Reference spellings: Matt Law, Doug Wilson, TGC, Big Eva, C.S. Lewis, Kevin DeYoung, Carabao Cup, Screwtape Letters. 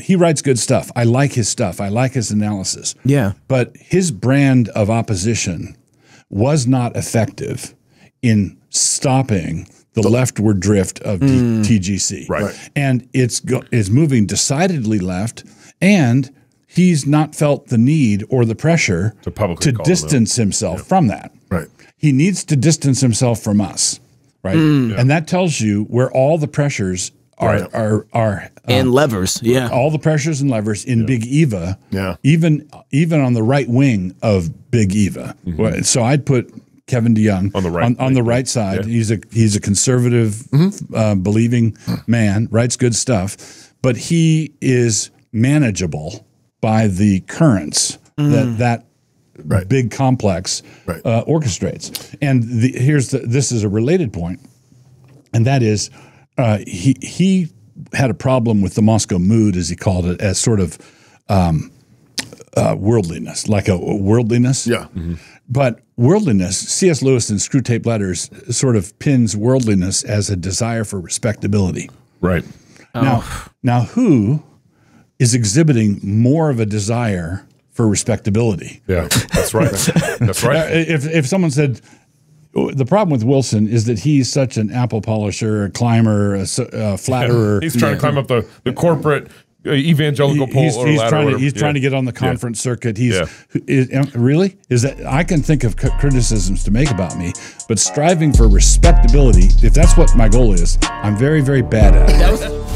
He writes good stuff. I like his stuff. I like his analysis. Yeah. But his brand of opposition was not effective in stopping the leftward drift of TGC. Right. And it's moving decidedly left, and he's not felt the need or the pressure to distance himself from that. Right. He needs to distance himself from us. Right. Mm. Yeah. And that tells you where all the pressures and levers, all the pressures and levers in Big Eva, even on the right wing of Big Eva. Mm-hmm. So I'd put Kevin DeYoung on the right, on the right side. Yeah. He's a conservative, believing man, writes good stuff, but he is manageable by the currents that big complex orchestrates. And this is a related point, and that is. He had a problem with the Moscow mood, as he called it, as sort of worldliness, like a worldliness. Yeah. Mm-hmm. But worldliness, C.S. Lewis in Screwtape Letters sort of pins worldliness as a desire for respectability. Right. Oh. Now who is exhibiting more of a desire for respectability? Yeah, that's right. That's right. If someone said... The problem with Wilson is that he's such an apple polisher, a climber, a flatterer. He's trying to climb up the corporate evangelical pole. He's trying to get on the conference circuit. Really? Is that I can think of criticisms to make about me, but striving for respectability, if that's what my goal is, I'm very, very bad at it.